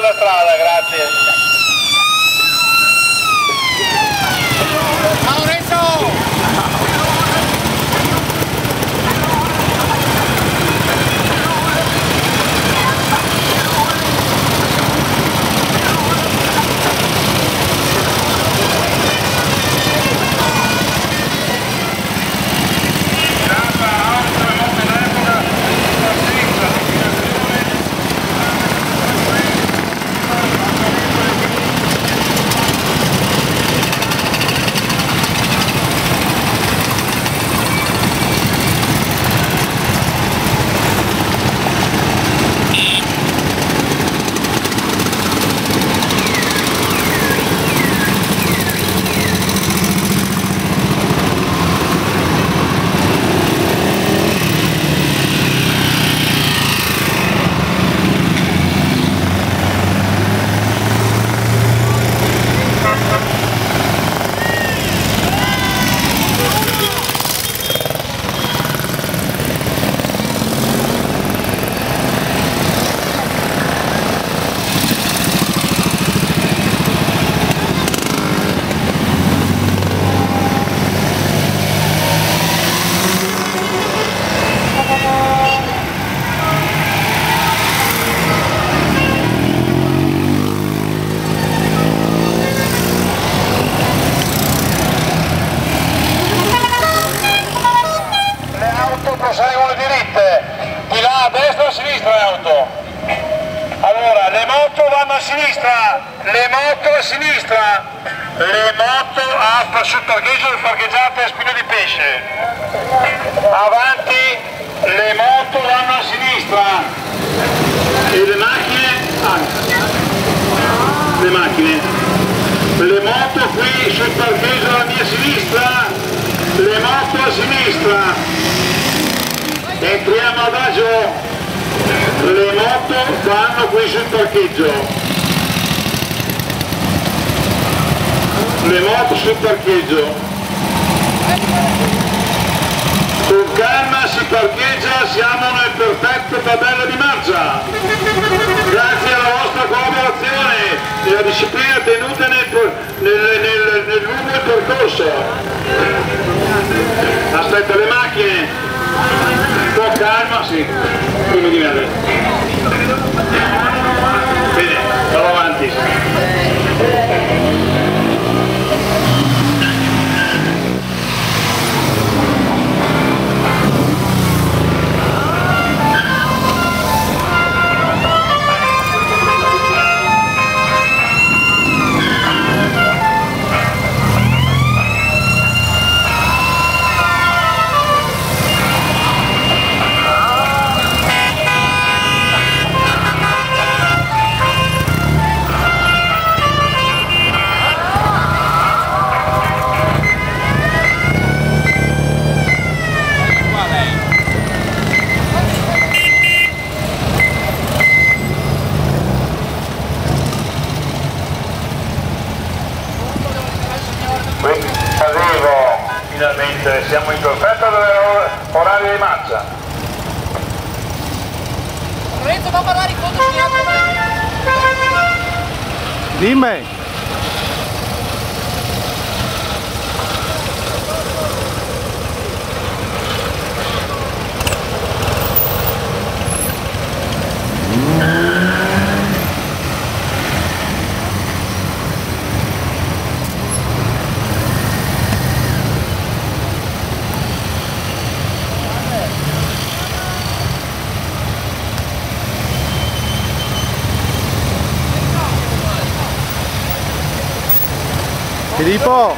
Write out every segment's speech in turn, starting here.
dalla strada, grazie. Ciao Renzo! Proseguono diritte, di là a destra o a sinistra le auto? Allora, le moto vanno a sinistra, le moto a sinistra, le moto sul parcheggio parcheggiate a Spino di Pesce. Avanti, le moto vanno a sinistra e le macchine, le moto qui sul parcheggio alla mia sinistra, le moto a sinistra. Entriamo ad agio, le moto vanno qui sul parcheggio, le moto sul parcheggio, con calma si parcheggia, siamo nel perfetto tabella di marcia, grazie alla vostra collaborazione e alla disciplina tenuta nel lungo percorso. Aspetta le macchine. Con calma, sì, come di merda. Bene, andiamo avanti. Finalmente siamo in perfetto orario di marcia. Lorenzo va a parlare in fondo di dimmi! Filippo!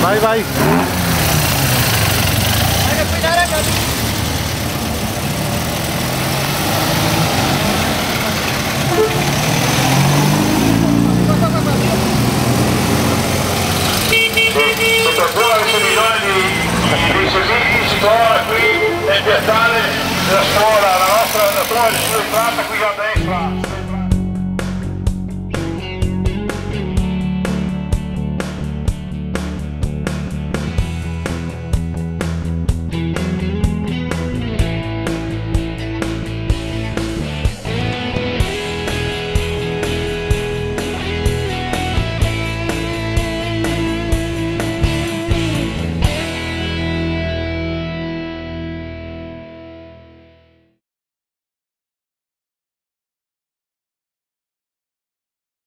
Vai, vai!